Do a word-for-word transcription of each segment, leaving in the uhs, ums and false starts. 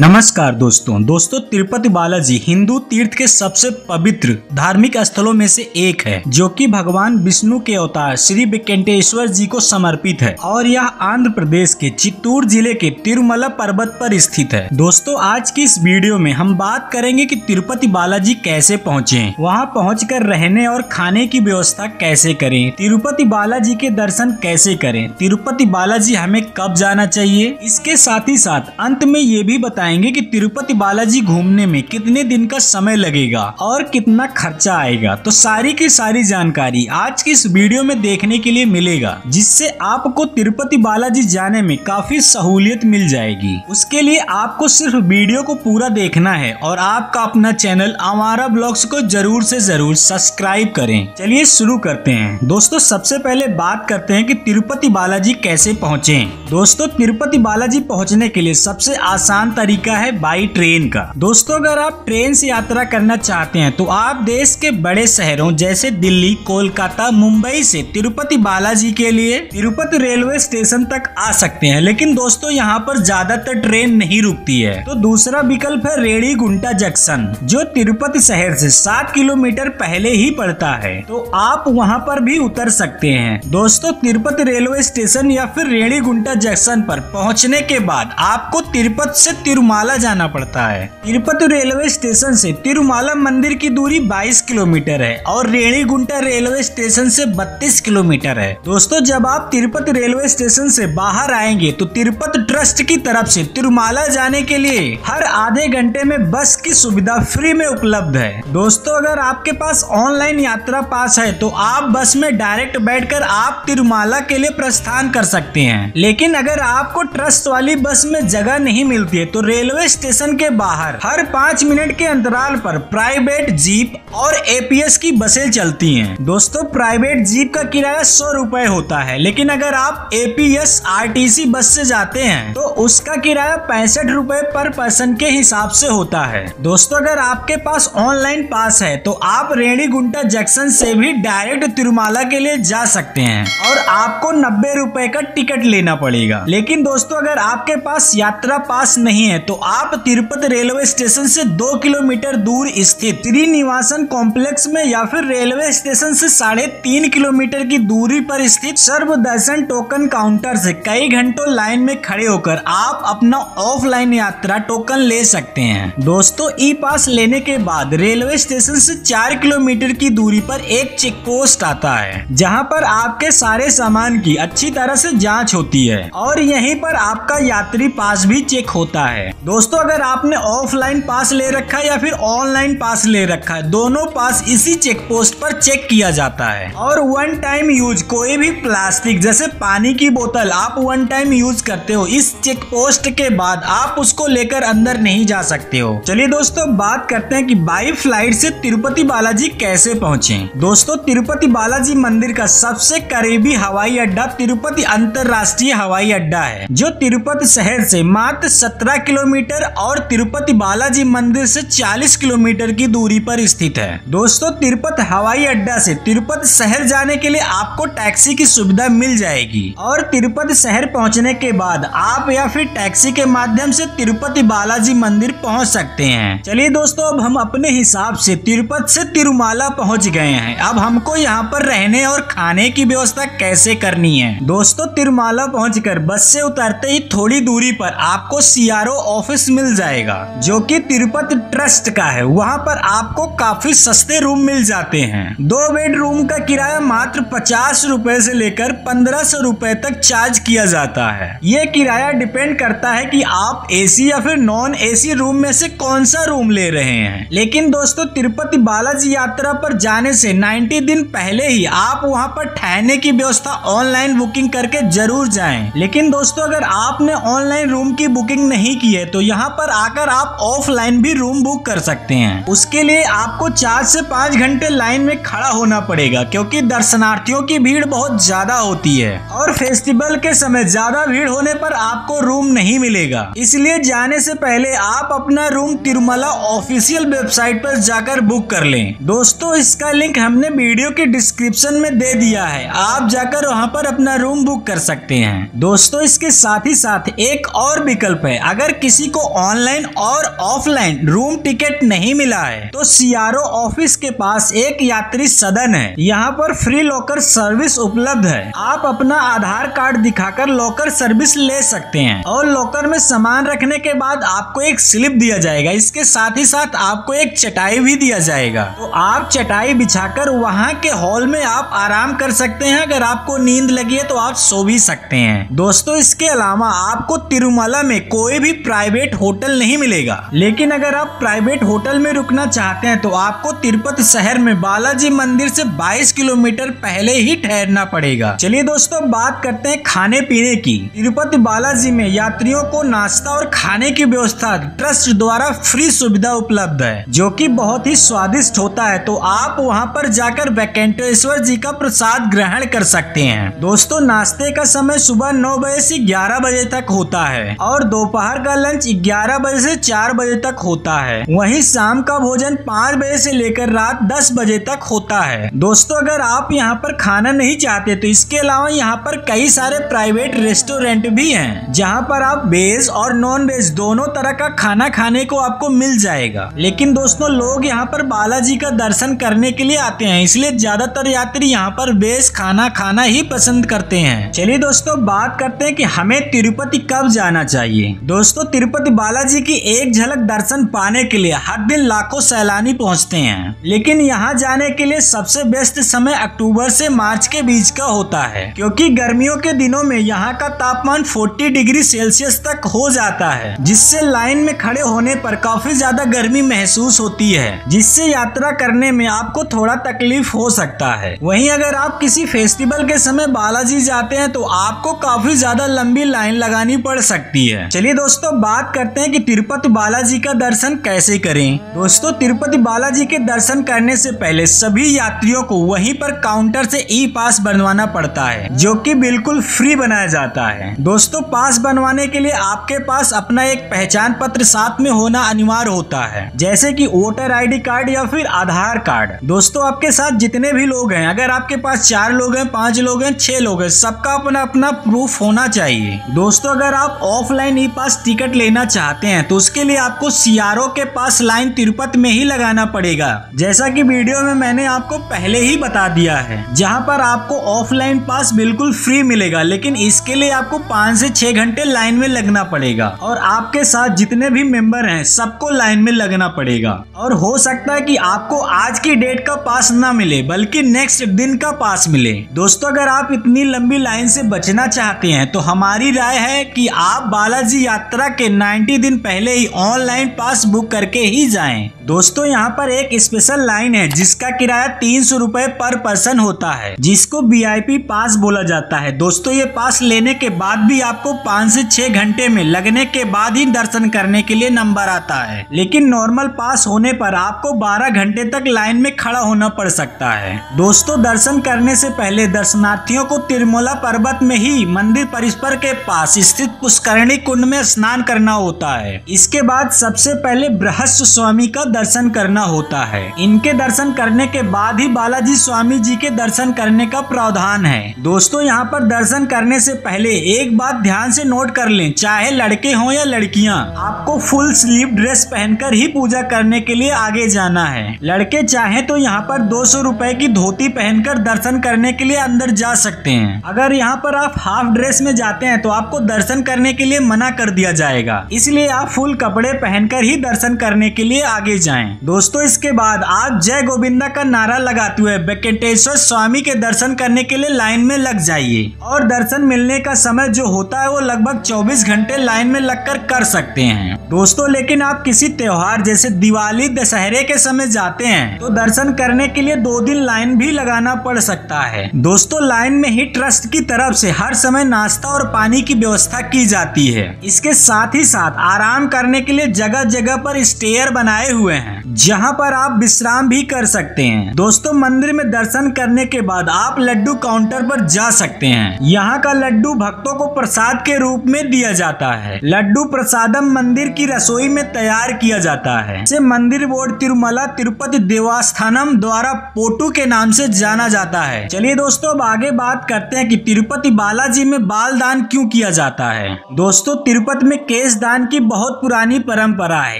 नमस्कार दोस्तों दोस्तों तिरुपति बालाजी हिंदू तीर्थ के सबसे पवित्र धार्मिक स्थलों में से एक है, जो कि भगवान विष्णु के अवतार श्री वेंकटेश्वर जी को समर्पित है और यह आंध्र प्रदेश के चित्तूर जिले के तिरुमला पर्वत पर स्थित है। दोस्तों आज की इस वीडियो में हम बात करेंगे कि तिरुपति बालाजी कैसे पहुँचे, वहाँ पहुँच कर रहने और खाने की व्यवस्था कैसे करें, तिरुपति बालाजी के दर्शन कैसे करें, तिरुपति बालाजी हमें कब जाना चाहिए। इसके साथ ही साथ अंत में ये भी बताएंगे कि तिरुपति बालाजी घूमने में कितने दिन का समय लगेगा और कितना खर्चा आएगा। तो सारी की सारी जानकारी आज की इस वीडियो में देखने के लिए मिलेगा, जिससे आपको तिरुपति बालाजी जाने में काफी सहूलियत मिल जाएगी। उसके लिए आपको सिर्फ वीडियो को पूरा देखना है और आपका अपना चैनल आवारा ब्लॉग्स को जरूर से जरूर सब्सक्राइब करें। चलिए शुरू करते हैं। दोस्तों सबसे पहले बात करते हैं कि तिरुपति बालाजी कैसे पहुँचे। दोस्तों तिरुपति बालाजी पहुँचने के लिए सबसे आसान तरीका है बाई ट्रेन का। दोस्तों अगर आप ट्रेन से यात्रा करना चाहते हैं तो आप देश के बड़े शहरों जैसे दिल्ली, कोलकाता, मुंबई से तिरुपति बालाजी के लिए तिरुपति रेलवे स्टेशन तक आ सकते हैं, लेकिन दोस्तों यहां पर ज्यादातर ट्रेन नहीं रुकती है। तो दूसरा विकल्प है रेणीगुंटा जंक्शन, जो तिरुपति शहर से सात किलोमीटर पहले ही पड़ता है, तो आप वहाँ पर भी उतर सकते हैं। दोस्तों तिरुपति रेलवे स्टेशन या फिर रेणीगुंटा जंक्शन पर पहुँचने के बाद आपको तिरुपति से तिरुमला जाना पड़ता है। तिरुपति रेलवे स्टेशन से तिरुमला मंदिर की दूरी बाईस किलोमीटर है और रेणीगुंटा रेलवे स्टेशन से बत्तीस किलोमीटर है। दोस्तों जब आप तिरुपति रेलवे स्टेशन से बाहर आएंगे तो तिरुपति ट्रस्ट की तरफ से तिरुमला जाने के लिए हर आधे घंटे में बस की सुविधा फ्री में उपलब्ध है। दोस्तों अगर आपके पास ऑनलाइन यात्रा पास है तो आप बस में डायरेक्ट बैठ कर आप तिरुमला के लिए प्रस्थान कर सकते हैं, लेकिन अगर आपको ट्रस्ट वाली बस में जगह नहीं मिलती तो रेलवे स्टेशन के बाहर हर पाँच मिनट के अंतराल पर प्राइवेट जीप और एपीएस की बसें चलती हैं। दोस्तों प्राइवेट जीप का किराया सौ रुपए होता है, लेकिन अगर आप एपीएस आरटीसी बस से जाते हैं तो उसका किराया पैंसठ रुपए पर पर्सन के हिसाब से होता है। दोस्तों अगर आपके पास ऑनलाइन पास है तो आप रेणीगुंटा जंक्शन से भी डायरेक्ट तिरुमला के लिए जा सकते हैं और आपको नब्बे रुपए का टिकट लेना पड़ेगा। लेकिन दोस्तों अगर आपके पास यात्रा पास नहीं है तो आप तिरुपति रेलवे स्टेशन से दो किलोमीटर दूर स्थित त्रिनिवासन कॉम्प्लेक्स में या फिर रेलवे स्टेशन से साढ़े तीन किलोमीटर की दूरी पर स्थित सर्वदर्शन टोकन काउंटर से कई घंटों लाइन में खड़े होकर आप अपना ऑफलाइन यात्रा टोकन ले सकते हैं। दोस्तों ई पास लेने के बाद रेलवे स्टेशन से चार किलोमीटर की दूरी पर एक चेक पोस्ट आता है, जहाँ पर आपके सारे सामान की अच्छी तरह से जाँच होती है और यहीं पर आपका यात्री पास भी चेक होता है है। दोस्तों अगर आपने ऑफलाइन पास ले रखा है या फिर ऑनलाइन पास ले रखा है, दोनों पास इसी चेक पोस्ट पर चेक किया जाता है और वन टाइम यूज कोई भी प्लास्टिक जैसे पानी की बोतल आप वन टाइम यूज करते हो, इस चेक पोस्ट के बाद आप उसको लेकर अंदर नहीं जा सकते हो। चलिए दोस्तों बात करते हैं कि बाई फ्लाइट से तिरुपति बालाजी कैसे पहुंचे। दोस्तों तिरुपति बालाजी मंदिर का सबसे करीबी हवाई अड्डा तिरुपति अंतर्राष्ट्रीय हवाई अड्डा है, जो तिरुपति शहर से मात्र सत्रह किलोमीटर और तिरुपति बालाजी मंदिर से चालीस किलोमीटर की दूरी पर स्थित है। दोस्तों तिरुपति हवाई अड्डा से तिरुपति शहर जाने के लिए आपको टैक्सी की सुविधा मिल जाएगी और तिरुपति शहर पहुंचने के बाद आप या फिर टैक्सी के माध्यम से तिरुपति बालाजी मंदिर पहुंच सकते हैं। चलिए दोस्तों अब हम अपने हिसाब से तिरुपति से तिरुमला पहुंच गए हैं। अब हमको यहाँ पर रहने और खाने की व्यवस्था कैसे करनी है। दोस्तों तिरुमला पहुँच कर बस से उतरते ही थोड़ी दूरी पर आपको सीआरओ ऑफिस मिल जाएगा, जो कि तिरुपति ट्रस्ट का है। वहाँ पर आपको काफी सस्ते रूम मिल जाते हैं। दो बेड रूम का किराया मात्र पचास रूपए से लेकर पंद्रह सौ रूपए तक चार्ज किया जाता है। ये किराया डिपेंड करता है कि आप एसी या फिर नॉन एसी रूम में से कौन सा रूम ले रहे हैं। लेकिन दोस्तों तिरुपति बालाजी यात्रा पर जाने से नाइन्टी दिन पहले ही आप वहाँ पर ठहरने की व्यवस्था ऑनलाइन बुकिंग करके जरूर जाए। लेकिन दोस्तों अगर आपने ऑनलाइन रूम की बुकिंग नहीं की है तो यहाँ पर आकर आप ऑफलाइन भी रूम बुक कर सकते हैं। उसके लिए आपको चार से पाँच घंटे लाइन में खड़ा होना पड़ेगा, क्योंकि दर्शनार्थियों की भीड़ बहुत ज्यादा होती है और फेस्टिवल के समय ज्यादा भीड़ होने पर आपको रूम नहीं मिलेगा। इसलिए जाने से पहले आप अपना रूम तिरुमला ऑफिशियल वेबसाइट पर जाकर बुक कर लें। दोस्तों इसका लिंक हमने वीडियो के डिस्क्रिप्शन में दे दिया है, आप जाकर वहाँ पर अपना रूम बुक कर सकते हैं। दोस्तों इसके साथ ही साथ एक और विकल्प है, अगर किसी को ऑनलाइन और ऑफलाइन रूम टिकट नहीं मिला है तो सीआरओ ऑफिस के पास एक यात्री सदन है। यहाँ पर फ्री लॉकर सर्विस उपलब्ध है। आप अपना आधार कार्ड दिखाकर लॉकर सर्विस ले सकते हैं और लॉकर में सामान रखने के बाद आपको एक स्लिप दिया जाएगा। इसके साथ ही साथ आपको एक चटाई भी दिया जाएगा, तो आप चटाई बिछाकर वहाँ के हॉल में आप आराम कर सकते हैं। अगर आपको नींद लगी है तो आप सो भी सकते हैं। दोस्तों, इसके अलावा आपको तिरुमला में कोई भी प्राइवेट होटल नहीं मिलेगा, लेकिन अगर आप प्राइवेट होटल में रुकना चाहते हैं तो आपको तिरुपति शहर में बालाजी मंदिर से बाईस किलोमीटर पहले ही ठहरना पड़ेगा। चलिए दोस्तों, बात करते हैं खाने पीने की। तिरुपति बालाजी में यात्रियों को नाश्ता और खाने की व्यवस्था ट्रस्ट द्वारा फ्री सुविधा उपलब्ध है, जो कि बहुत ही स्वादिष्ट होता है। तो आप वहां पर जाकर वेंकटेश्वर जी का प्रसाद ग्रहण कर सकते हैं। दोस्तों, नाश्ते का समय सुबह नौ बजे से ग्यारह बजे तक होता है और दोपहर का लंच ग्यारह बजे से चार बजे तक होता है। वहीं शाम का भोजन पाँच बजे से लेकर रात दस बजे तक होता है। दोस्तों, अगर आप यहाँ पर खाना नहीं चाहते तो इसके अलावा यहाँ पर कई सारे प्राइवेट रेस्टोरेंट भी हैं, जहाँ पर आप वेज और नॉन वेज दोनों तरह का खाना खाने को आपको मिल जाएगा। लेकिन दोस्तों, लोग यहाँ पर बालाजी का दर्शन करने के लिए आते हैं, इसलिए ज्यादातर यात्री यहाँ पर वेज खाना खाना ही पसंद करते हैं। चलिए दोस्तों, बात करते हैं कि हमें तिरुपति कब जाना चाहिए। दोस्तों, तिरुपति बालाजी की एक झलक दर्शन पाने के लिए हर दिन लाखों सैलानी पहुँचते हैं, लेकिन यहाँ जाने के लिए सबसे बेस्ट समय अक्टूबर से मार्च के बीच का होता है, क्योंकि गर्मियों के दिनों में यहाँ का तापमान चालीस डिग्री सेल्सियस तक हो जाता है, जिससे लाइन में खड़े होने पर काफी ज्यादा गर्मी महसूस होती है, जिससे यात्रा करने में आपको थोड़ा तकलीफ हो सकता है। वहीं अगर आप किसी फेस्टिवल के समय बालाजी जाते हैं तो आपको काफी ज्यादा लंबी लाइन लगानी पड़ सकती है। चलिए दोस्तों, बात करते हैं कि तिरुपति बालाजी का दर्शन कैसे करें। दोस्तों, तिरुपति बालाजी के दर्शन करने से पहले सभी यात्रियों को वहीं पर काउंटर से ई पास बनवाना पड़ता है, जो कि बिल्कुल फ्री बनाया जाता है। दोस्तों, पास बनवाने के लिए आपके पास अपना एक पहचान पत्र साथ में होना अनिवार्य होता है, जैसे कि वोटर आईडी कार्ड या फिर आधार कार्ड। दोस्तों, आपके साथ जितने भी लोग हैं, अगर आपके पास चार लोग हैं, पांच लोग हैं, छह लोग हैं, सबका अपना अपना प्रूफ होना चाहिए। दोस्तों, अगर आप ऑफलाइन ई पास टिकट लेना चाहते हैं तो उसके लिए आपको सीआरओ के पास लाइन तिरुपति में ही लगाना पड़ेगा, जैसा कि वीडियो में मैंने आपको पहले ही बता दिया है, जहाँ पर आपको ऑफलाइन पास बिल्कुल फ्री मिलेगा, लेकिन इसके लिए आपको पाँच से छह घंटे लाइन में लगना पड़ेगा और आपके साथ जितने भी मेंबर हैं सबको लाइन में लगना पड़ेगा। और हो सकता है कि आपको आज की डेट का पास ना मिले, बल्कि नेक्स्ट दिन का पास मिले। दोस्तों, अगर आप इतनी लंबी लाइन से बचना चाहते हैं तो हमारी राय है कि आप बालाजी यात्रा के नब्बे दिन पहले ही ऑनलाइन पास बुक करके ही जाएं। दोस्तों, यहाँ पर एक स्पेशल लाइन है जिसका किराया तीन सौ रुपए पर पर्सन होता है, जिसको वीआईपी पास बोला जाता है। दोस्तों, ये पास लेने के बाद भी आपको पाँच से छह घंटे में लगने के बाद ही दर्शन करने के लिए नंबर आता है, लेकिन नॉर्मल पास होने पर आपको बारह घंटे तक लाइन में खड़ा होना पड़ सकता है। दोस्तों, दर्शन करने से पहले दर्शनार्थियों को तिरुमला पर्वत में ही मंदिर परिसर के पास स्थित पुष्करणी कुंड में स्नान करना होता है। इसके बाद सबसे पहले बृहस्पति स्वामी का दर्शन करना होता है। इनके दर्शन करने के बाद ही बालाजी स्वामी जी के दर्शन करने का प्रावधान है। दोस्तों, यहाँ पर दर्शन करने से पहले एक बात ध्यान से नोट कर लें, चाहे लड़के हों या लड़कियां, आपको फुल स्लीव ड्रेस पहनकर ही पूजा करने के लिए आगे जाना है। लड़के चाहे तो यहाँ पर दो सौ रुपए की धोती पहनकर दर्शन करने के लिए अंदर जा सकते हैं। अगर यहाँ पर आप हाफ ड्रेस में जाते हैं तो आपको दर्शन करने के लिए मना कर दिया जाएगा, इसलिए आप फुल कपड़े पहनकर ही दर्शन करने के लिए आगे जाएं। दोस्तों, इसके बाद आप जय गोविंदा का नारा लगाते हुए वेंकटेश्वर स्वामी के दर्शन करने के लिए लाइन में लग जाइए। और दर्शन मिलने का समय जो होता है वो लगभग चौबीस घंटे लाइन में लगकर कर सकते हैं। दोस्तों, लेकिन आप किसी त्योहार जैसे दिवाली दशहरे के समय जाते हैं तो दर्शन करने के लिए दो दिन लाइन भी लगाना पड़ सकता है। दोस्तों, लाइन में ही ट्रस्ट की तरफ से हर समय नाश्ता और पानी की व्यवस्था की जाती है। इसके साथ ही साथ आराम करने के लिए जगह जगह पर स्टेयर बनाए हुए हैं, जहाँ पर आप विश्राम भी कर सकते हैं। दोस्तों, मंदिर में दर्शन करने के बाद आप लड्डू काउंटर पर जा सकते हैं। यहाँ का लड्डू भक्तों को प्रसाद के रूप में दिया जाता है। लड्डू प्रसादम मंदिर की रसोई में तैयार किया जाता है। इसे मंदिर बोर्ड तिरुमला तिरुपति देवास्थानम द्वारा पोटू के नाम से जाना जाता है। चलिए दोस्तों, अब आगे बात करते हैं कि तिरुपति बालाजी में बाल दान क्यों किया जाता है। दोस्तों, तिरुपति में केशदान की बहुत पुरानी परंपरा है।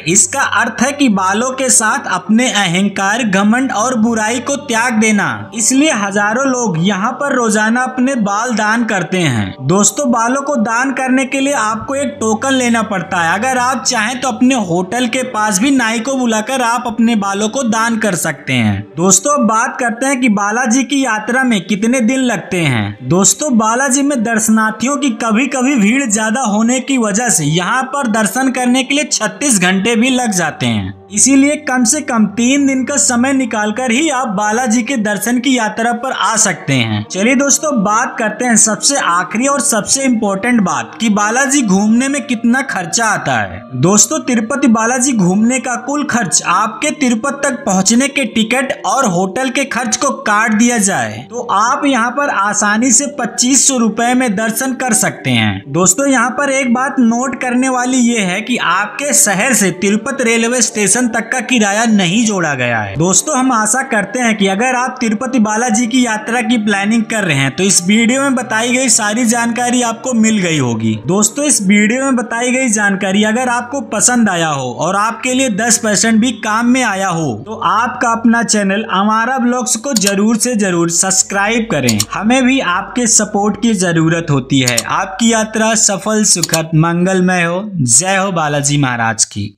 इसका अर्थ है कि बालों के साथ अपने अहंकार, घमंड और बुराई को त्याग देना। इसलिए हजारों लोग यहाँ पर रोजाना अपने बाल दान करते हैं। दोस्तों, बालों को दान करने के लिए आपको एक टोकन लेना पड़ता है। अगर आप चाहें तो अपने होटल के पास भी नाई को बुलाकर आप अपने बालों को दान कर सकते हैं। दोस्तों, अब बात करते हैं कि बालाजी की यात्रा में कितने दिन लगते हैं। दोस्तों, बालाजी में दर्शनार्थियों की कभी कभी भीड़ ज्यादा होने की वजह से यहाँ पर दर्शन करने के लिए छत्तीस घंटे भी लग जाते हैं। इसीलिए कम से कम तीन दिन का समय निकालकर ही आप बालाजी के दर्शन की यात्रा पर आ सकते हैं। चलिए दोस्तों, बात करते हैं सबसे आखिरी और सबसे इम्पोर्टेंट बात कि बालाजी घूमने में कितना खर्चा आता है। दोस्तों, तिरुपति बालाजी घूमने का कुल खर्च आपके तिरुपति तक पहुंचने के टिकट और होटल के खर्च को काट दिया जाए तो आप यहाँ पर आसानी से पच्चीस सौ रुपए में दर्शन कर सकते हैं। दोस्तों, यहाँ पर एक बात नोट करने वाली ये है कि आपके शहर से तिरुपति रेलवे स्टेशन तक का किराया नहीं जोड़ा गया है। दोस्तों, हम आशा करते हैं कि अगर आप तिरुपति बालाजी की यात्रा की प्लानिंग कर रहे हैं तो इस वीडियो में बताई गई सारी जानकारी आपको मिल गई होगी। दोस्तों, इस वीडियो में बताई गई जानकारी अगर आपको पसंद आया हो और आपके लिए दस परसेंट भी काम में आया हो तो आपका अपना चैनल आवारा ब्लॉग्स को जरूर से जरूर सब्सक्राइब करें। हमें भी आपके सपोर्ट की जरूरत होती है। आपकी यात्रा सफल, सुखद, मंगलमय हो। जय हो बालाजी महाराज की।